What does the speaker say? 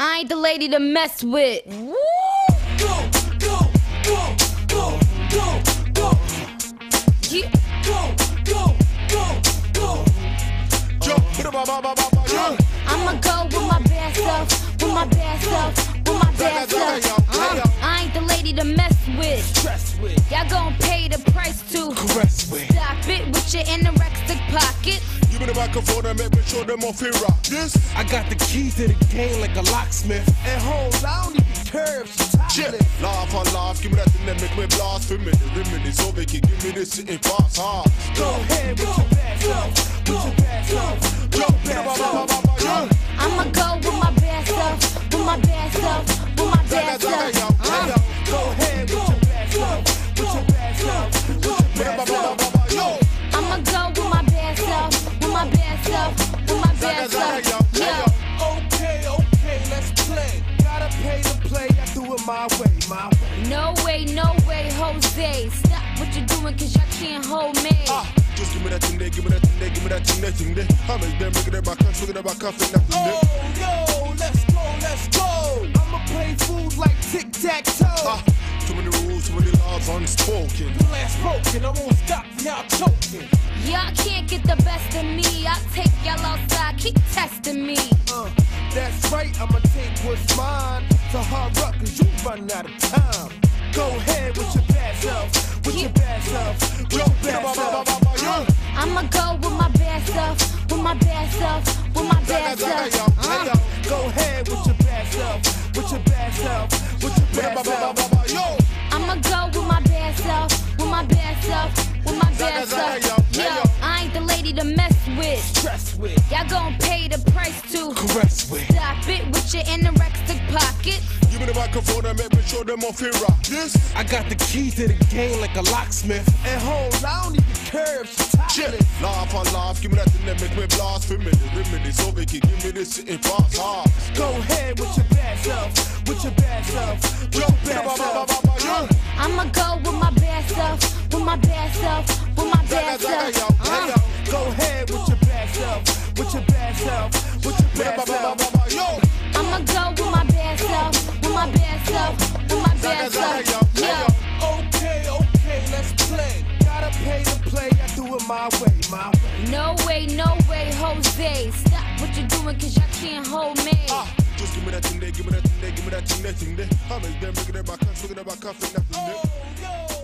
I ain't the lady to mess with. Woo! Go, go, go, go, go, go. Yeah. Go, go, go, go. I'ma go with my bad stuff, with my bad stuff, with my bad stuff. I ain't the lady to mess with. Y'all gon' pay the price to caress with. Stop it with your anorexic pocket. You better back up for them, make sure them off here rock this. I got the keys to the game like a locksmith. And hoes, I don't even care if she's timeless. Laugh on laugh, give me that dynamic with blast. 3 minutes so they can give me this shit and pass hard. Go ahead with your bad stuff, with your bad stuff, go bad stuff. I'ma go with my bad stuff, with my bad stuff, with my bad stuff. Go ahead with your bad stuff, with your bad stuff, with your bad stuff. I'ma go with my bad stuff, with my bad stuff, with my bad stuff. Okay, okay, let's play. Gotta pay to play, I do it my way, my way. No way, no way, Jose. Stop what you're doing, cause y'all can't hold me. Just give me that thing there, give me that thing there, give me that thing there. I make them look at my cuffs, look at my cuffs, and oh, yo, let's go, let's go. I'ma play food like tic-tac-toe. Too many rules, too many laws unspoken. The last broken, I won't stop, now I'm choking. Y'all can't get the best of me. I'll take y'all outside, keep testing me. That's right, I'ma take what's mine. It's a hard rock, cause you run out of time. Go ahead with your bad self, with your bad self, with your bad self. I'ma go with my bad stuff, with my bad stuff, with my bad stuff. Go ahead with your bad stuff, with your bad self, with your bad self. I'ma go with my bad self, with my bad self, with my bad self. Yo, I ain't the lady to mess with. Stress with. Y'all gon' pay the price to caress with. Stop it with your anorexic pocket. You better back up for them, make sure them off here rock this. I got the keys to the game like a locksmith. And hoes, I don't even care if she's timeless. Laugh on laugh, give me that dynamic with blast. 3 minutes so they can give me this shit and pass hard. Go ahead with your bad self, with your bad self, with your bad self. I'ma go with my bad stuff, with my bad stuff, with my bad self. Go ahead with your bad self, with your bad self, with your bad self. I'ma go with my bad self, with my bad self, with my bad self. Okay, okay, let's play. Gotta pay to play, I do it my way, my way. No way, no way, Jose. Stop what you're doing, cause y'all can't hold me. Just give me that thing there, give me that thing there, give me that thing there. I make them look at my cuffs, look at my cuffs, and nothing there.